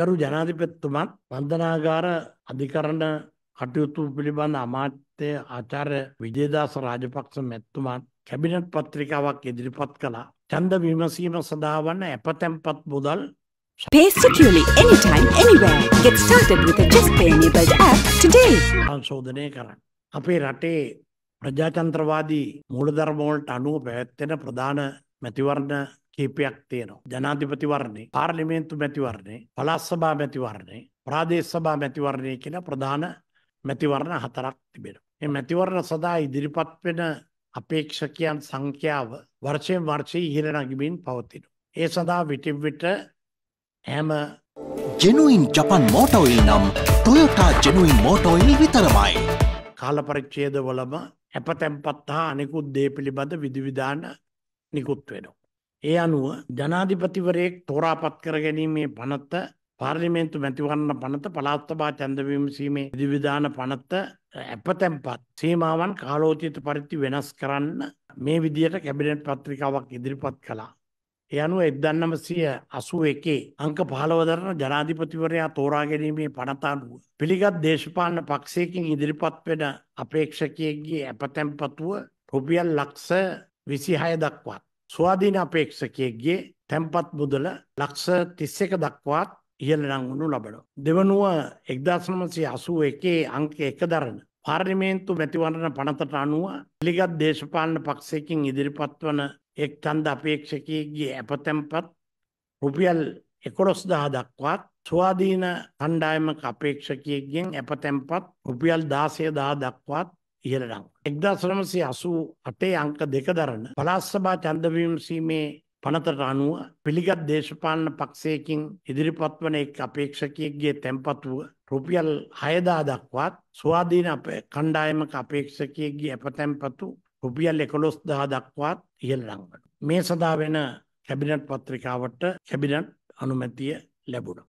ගරු ජනාධිපතිතුමත් වන්දනාගාර අධිකරණ කටයුතු පිළිබඳ අමාත්‍ය ආචාර්ය විජේදාස රාජපක්ෂ මැතිතුමාත් කැබිනට් පත්‍රිකාවක් ඉදිරිපත් කළා. ඡන්ද විමසීම සඳහා වන අපතම්පත් මුදල් Pay securely anytime, anywhere. Get started with the JustPay enabled app today. සංශෝධනය කරන්න. අපේ රටේ ප්‍රජාතන්ත්‍රවාදී මූලධර්ම වලට අනුව පැවැත්වෙන ප්‍රධාන මැතිවරණ කීපයක් තියෙනවා. ජනාධිපති වර්ණේ, පාර්ලිමේන්තු මැති වර්ණේ, පළාත් සභා මැති වර්ණේ, ප්‍රාදේශ සභා මැති වර්ණේ කියන ප්‍රධාන මැතිවරණ හතරක් තිබෙනවා. මේ මැතිවරණ සඳහා ඉදිරිපත් වෙන අපේක්ෂකයන් සංඛ්‍යාව වර්ෂයෙන් වර්ෂය ඉහළ නැගීමින් පවතිනවා. ඒ සඳහා විටින් විට Genuine Japan motor oil නම් Toyota genuine motor oil විතරමයි. කාල පරිච්ඡේදවලම අපතම්පත් හා අනෙකුත් දේ පිළිබඳ විධිවිධාන නිකුත් වෙනවා. ඒ අනුව ජනාධිපතිවරයෙක් තෝරාපත් කර ගැනීමේ පනත, පාර්ලිමේන්තු මැතිවරණ පනත, පළාත් සභා ඡන්ද විමසීමේ විධිවිධාන පනත අපතම්පත් සීමාවන් කාලෝචිත පරිදි වෙනස් කරන්න මේ විදියට කැබිනට් පත්‍රිකාවක් ඉදිරිපත් කළා. ඒ අනුව 1981 අංක 15 දරන ජනාධිපතිවරයා තෝරා ගැනීමේ පනත අනුව පිළිගත් දේශපාලන පක්ෂයකින් ඉදිරිපත් වෙන අපේක්ෂකයෙක්ගේ අපතම්පතුව රුපියල් ලක්ෂ 26 දක්වාත් ස්වාධීන අපේක්ෂකයෙක්ගේ තැන්පත් මුදල ලක්ෂ 31 දක්වාත් ඉහළ නංවනු ලබනවා. දෙවනුව 1981 අංක 1 දරන පාර්ලිමේන්තු මැතිවරණ පනතට අනුව පිළිගත් දේශපාලන පක්ෂයකින් ඉදිරිපත් වන එක් ඡන්ද අපේක්ෂකයෙක්ගේ අපතම්පත් රුපියල් 11000 දක්වාත් ස්වාධීන කණ්ඩායමක අපේක්ෂකයෙක්ගෙන් අපතම්පත් රුපියල් 16000 දක්වාත් ඉහළ නංවනවා. 1988 අංක 2 දරන පළාත් සභා ඡන්ද විමසීමේ පනතට අනුව පිළිගත් දේශපාලන පක්ෂයකින් ඉදිරිපත් වන එක් අපේක්ෂකයෙක්ගේ තැන්පතුව රුපියල් 6000 දක්වාත් ස්වාධීන කණ්ඩායමක අපේක්ෂකයෙක්ගේ අපතැන්පතු රුපියල් 11000 දක්වාත් ඉහළ නංවනවා. මේ සඳහා වෙන කැබිනට් පත්‍රිකාවට කැබිනට් අනුමැතිය ලැබුණා.